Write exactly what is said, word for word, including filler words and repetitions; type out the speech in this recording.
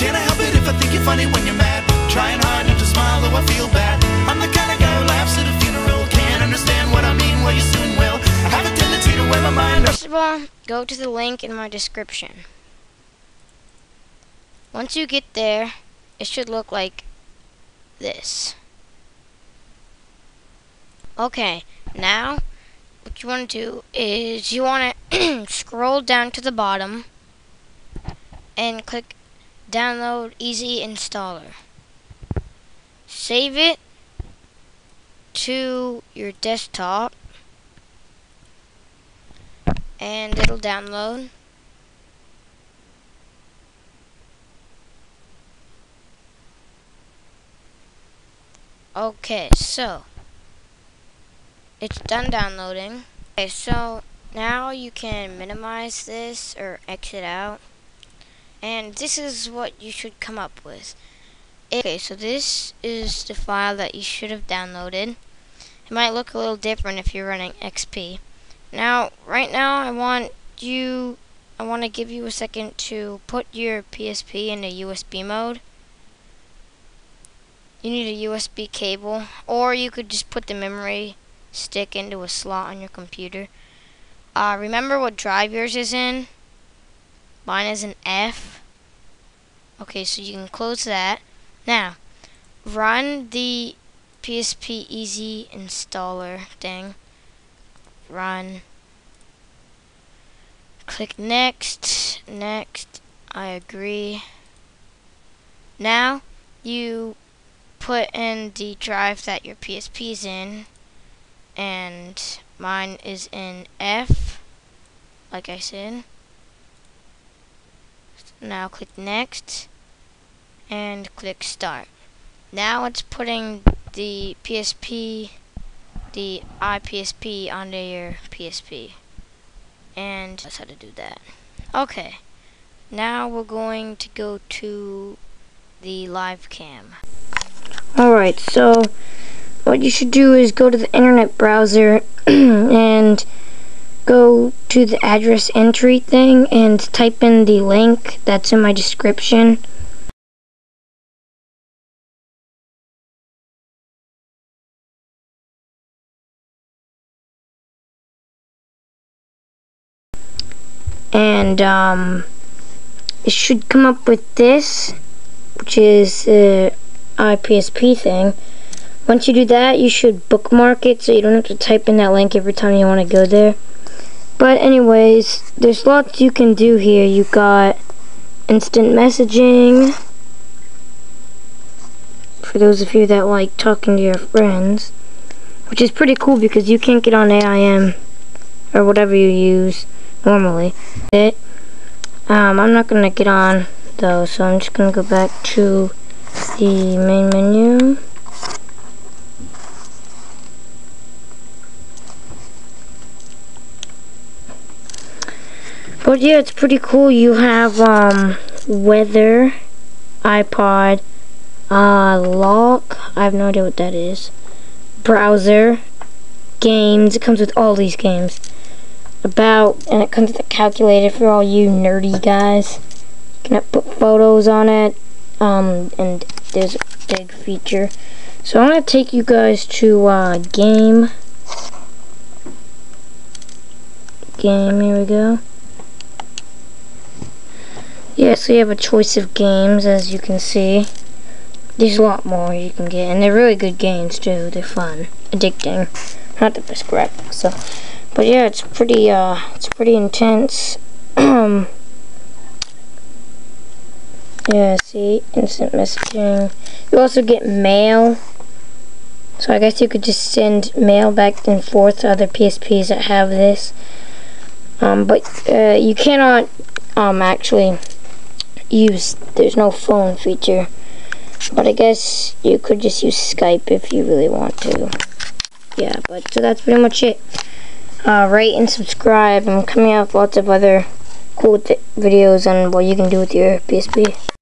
Can't I help it if I think you're funny when you're mad? Trying hard not to smile though I feel bad. I'm the kind of guy who laughs at a funeral. Can't understand what I mean, well you soon will. I have a tendency to wear my mind. First of all, go to the link in my description. Once you get there, it should look like this. Okay, now what you want to do is you want to scroll down to the bottom and click download easy installer. Save it to your desktop and it'll download. Okay, so it's done downloading. Okay, so now you can minimize this or exit out. And this is what you should come up with. Okay, so this is the file that you should have downloaded. It might look a little different if you're running X P. Now, right now I want you, I want to give you a second to put your P S P into U S B mode. You need a U S B cable, or you could just put the memory stick into a slot on your computer. Uh, remember what drive yours is in. Mine is an F. Okay, so you can close that. Now, run the P S P Easy Installer thing. Run. Click next, next, I agree. Now, you put in the drive that your P S P is in. And mine is in F, like I said. Now click next and click start. Now it's putting the P S P, the I P S P onto your P S P. And that's how to do that. Okay, now we're going to go to the live cam. Alright, so what you should do is go to the internet browser and go to the address entry thing and type in the link that's in my description. And um, it should come up with this, which is the uh, I P S P thing. Once you do that, you should bookmark it so you don't have to type in that link every time you want to go there. But anyways, there's lots you can do here. You got instant messaging, for those of you that like talking to your friends, which is pretty cool because you can't get on A I M or whatever you use normally. It, um, I'm not going to get on though, so I'm just going to go back to the main menu. But yeah, it's pretty cool. You have um, weather, iPod, uh, lock, I have no idea what that is, browser, games, it comes with all these games, about, and it comes with a calculator for all you nerdy guys. You can put photos on it, um, and there's a big feature. So I'm going to take you guys to uh, game, game, here we go. Yeah, so you have a choice of games, as you can see. There's a lot more you can get, and they're really good games too. They're fun, addicting. Not the best graphics, so. But yeah, it's pretty, uh, it's pretty intense. Um. Yeah, see, instant messaging. You also get mail. So I guess you could just send mail back and forth to other P S Ps that have this. Um, but uh, you cannot, um, actually. Use there's no phone feature, but I guess you could just use Skype if you really want to. Yeah, but so that's pretty much it. Uh, rate and subscribe. I'm coming out with lots of other cool th videos on what you can do with your P S P.